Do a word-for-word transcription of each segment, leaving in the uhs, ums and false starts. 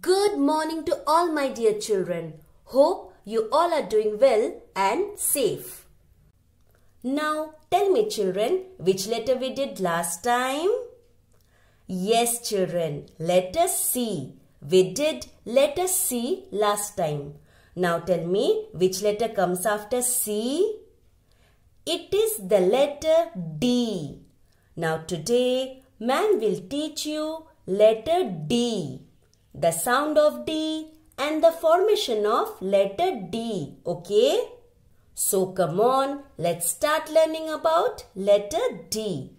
Good morning to all my dear children. Hope you all are doing well and safe. Now tell me children, which letter we did last time? Yes children, letter C. We did letter C last time. Now tell me, which letter comes after C? It is the letter D. Now today, ma'am will teach you letter D. The sound of D and the formation of letter D. Okay? So come on, let's start learning about letter D.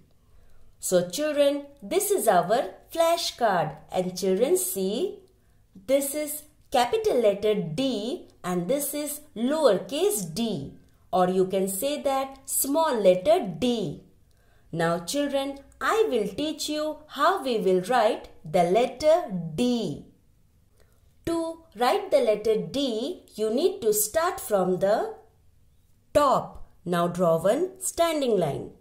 So children, this is our flashcard. And children, see, this is capital letter D and this is lowercase d. Or you can say that small letter d. Now children, I will teach you how we will write the letter D. To write the letter D, you need to start from the top. Now draw one standing line.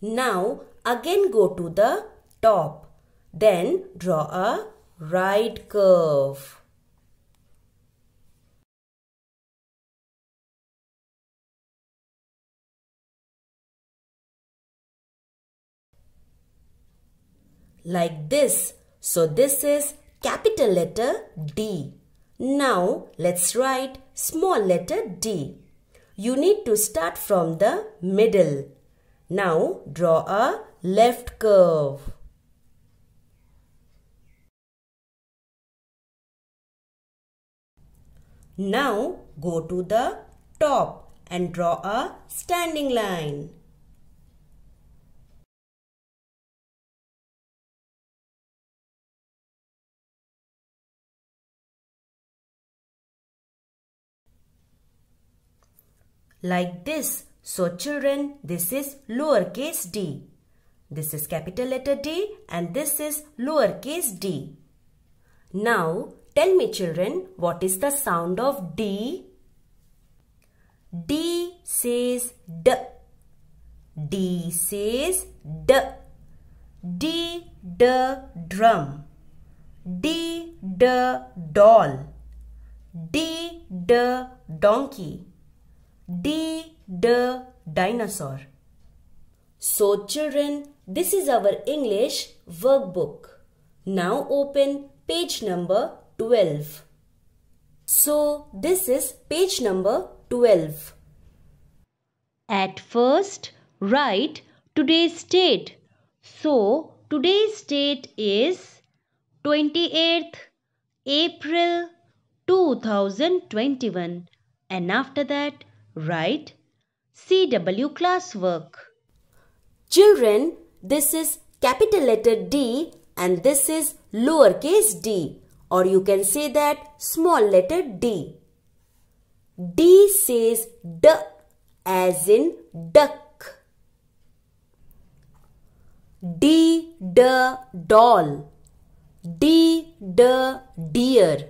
Now again go to the top. Then draw a right curve. Like this. So this is capital letter D. Now let's write small letter d. You need to start from the middle. Now draw a left curve. Now go to the top and draw a standing line. Like this. So children, this is lowercase d. This is capital letter D and this is lowercase d. Now tell me children, what is the sound of D? D says D. D says D. D, D, drum. D, D, doll. D, D, donkey. D, D, dinosaur. So children, this is our English workbook. Now open page number twelve. So this is page number twelve. At first, write today's date. So today's date is twenty-eighth April two thousand twenty-one. And after that, write C W classwork. Children, this is capital letter D and this is lowercase d. Or you can say that small letter d. D says D as in duck. D, D, doll. D, D, deer.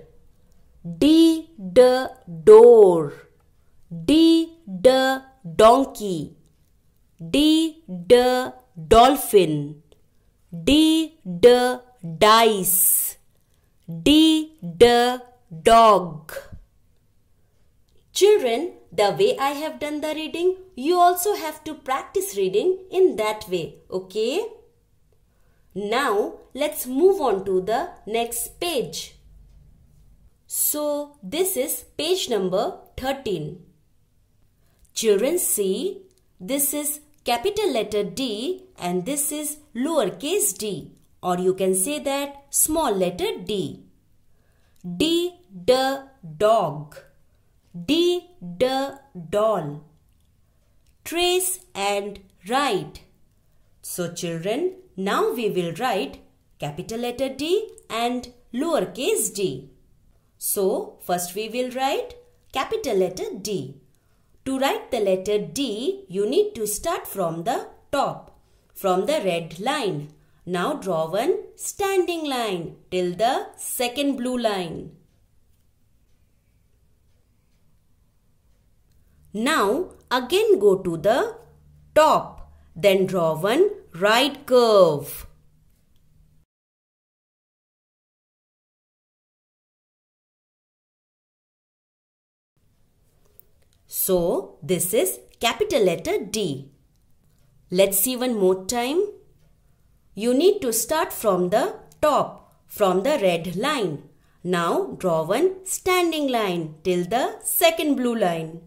D, D, door. D, D, donkey. D, D, dolphin. D, D, dice. D, D, dog. Children, the way I have done the reading, you also have to practice reading in that way, okay? Now, let's move on to the next page. So, this is page number thirteen. Children, see, this is capital letter D and this is lowercase d. Or you can say that small letter d. D, D, dog. D, D, doll. Trace and write. So children, now we will write capital letter D and lowercase d. So first we will write capital letter D. To write the letter D, you need to start from the top, from the red line. Now draw one standing line till the second blue line. Now again go to the top. Then draw one right curve. So, this is capital letter D. Let's see one more time. You need to start from the top, from the red line. Now, draw one standing line till the second blue line.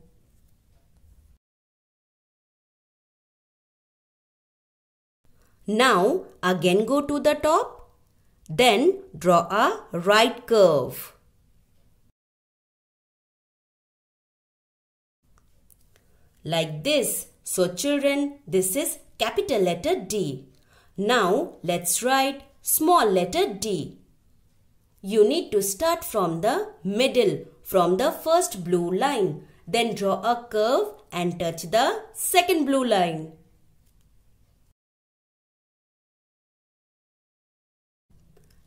Now, again go to the top. Then, draw a right curve. Like this. So, children, this is capital letter D. Now, let's write small letter d. You need to start from the middle, from the first blue line. Then draw a curve and touch the second blue line.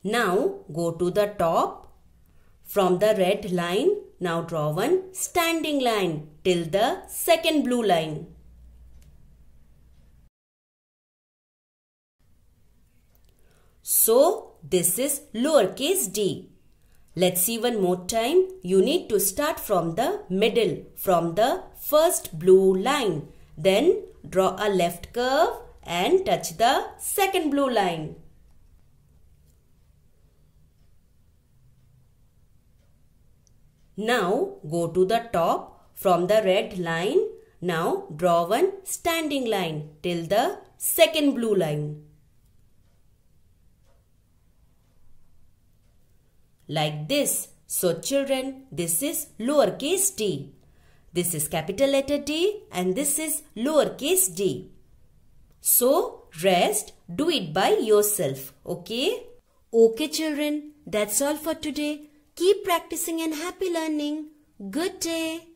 Now, go to the top. From the red line, now draw one standing line till the second blue line. So, this is lowercase d. Let's see one more time. You need to start from the middle, from the first blue line. Then, draw a left curve and touch the second blue line. Now, go to the top from the red line. Now, draw one standing line till the second blue line. Like this. So, children, this is lowercase d. This is capital letter D and this is lowercase d. So, rest, do it by yourself. Okay? Okay, children. That's all for today. Keep practicing and happy learning. Good day.